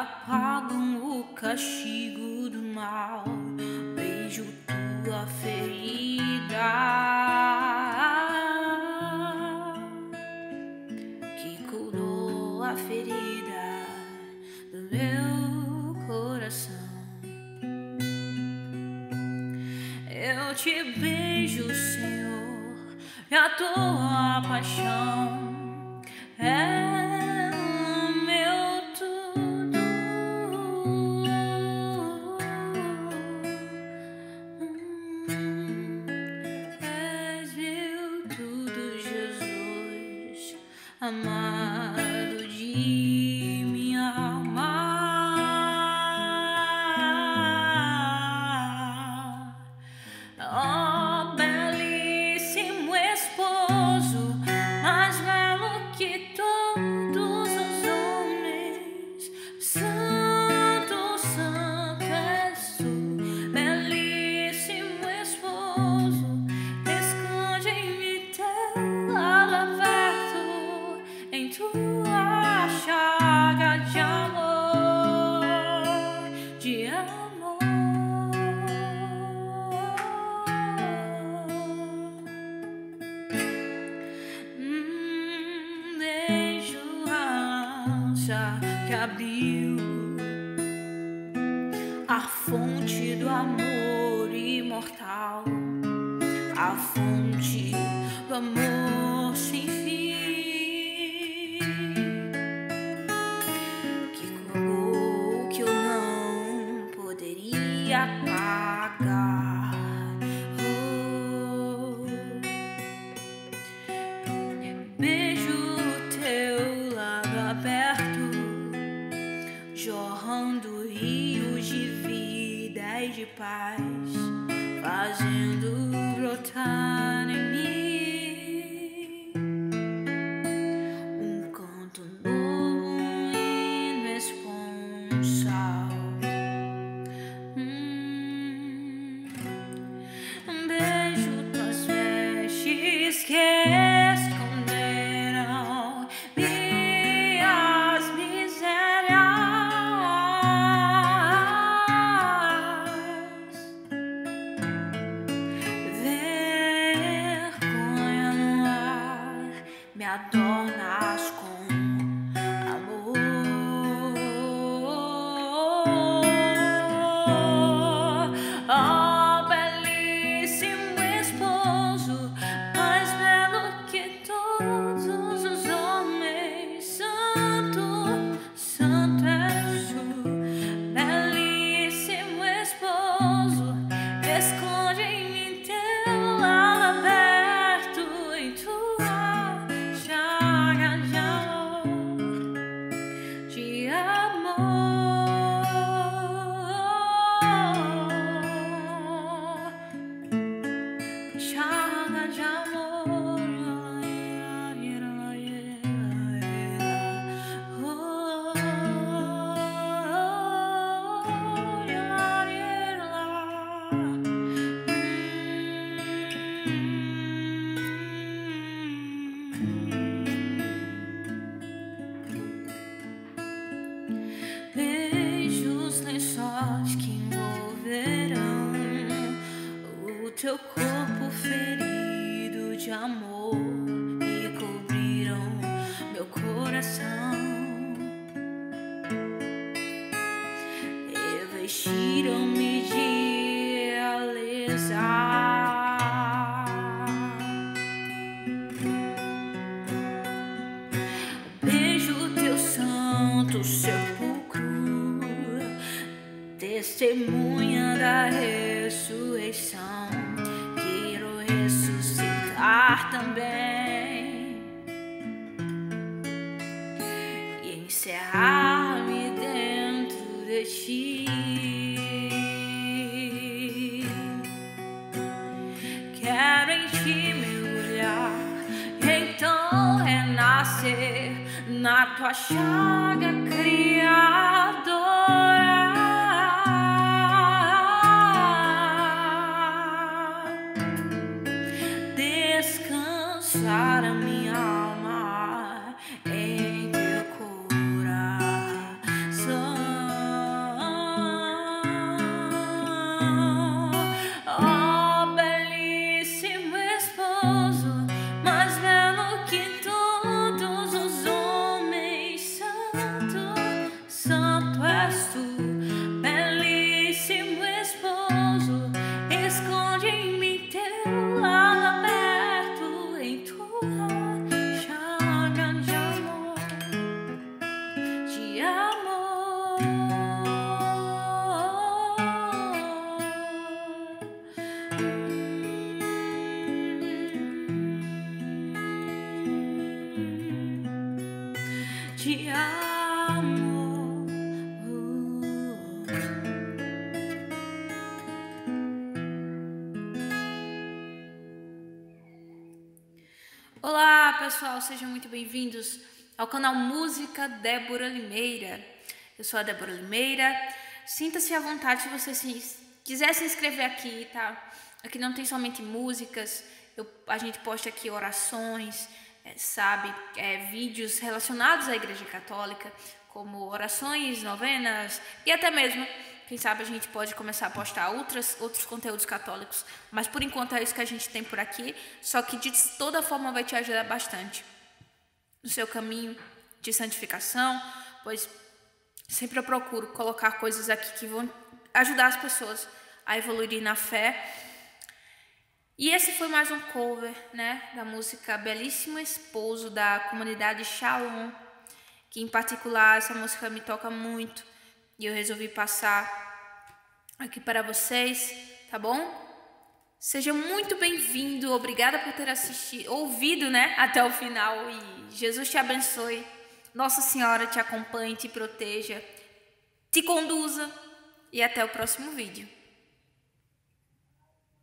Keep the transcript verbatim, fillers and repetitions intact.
escapado no castigo do mal. Beijo tua ferida que curou a ferida do meu coração. Eu te beijo, Senhor, e a tua paixão é o meu tudo. Hum, és meu tudo, Jesus amado de minha alma. Oh, belíssimo esposo, que abriu a fonte do amor imortal, a fonte do amor sem fim, que curou o que eu não poderia pagar. Oh, beijo teu lábio aberto, jorrando rios de vida e de paz, fazendo brotar em mim um canto novo, um hino esponsal. Hum, beijo tuas vestes que me adornas com amor. Oh, belíssimo esposo, mais belo que todos os homens. Santo, santo és tu, belíssimo esposo. Esconde em mim teu lábio aberto, em tua teu corpo ferido de amor e cobriram meu coração, e vestiram-me de realeza. Beijo teu santo sepulcro, testemunha da ressurreição. Também e encerrar-me dentro de ti. Quero em ti mergulhar, então renascer na tua chaga criadora. Descansar a minha alma em teu coração. te amo. Olá, pessoal, sejam muito bem-vindos ao canal Música Débora Limeira. Eu sou a Débora Limeira. Sinta-se à vontade se você se quiser se inscrever aqui, tá? Aqui não tem somente músicas, eu, a gente posta aqui orações, é, sabe, é, vídeos relacionados à Igreja Católica, como orações, novenas e até mesmo, quem sabe, a gente pode começar a postar outras, outros conteúdos católicos. Mas por enquanto é isso que a gente tem por aqui, só que de toda forma vai te ajudar bastante no seu caminho de santificação, pois sempre eu procuro colocar coisas aqui que vão ajudar as pessoas a evoluir na fé. E esse foi mais um cover, né, da música Belíssimo Esposo, da comunidade Shalom, que em particular essa música me toca muito e eu resolvi passar aqui para vocês, tá bom? Seja muito bem-vindo, obrigada por ter assistido, ouvido, né, até o final, e Jesus te abençoe, Nossa Senhora te acompanhe, te proteja, te conduza, e até o próximo vídeo.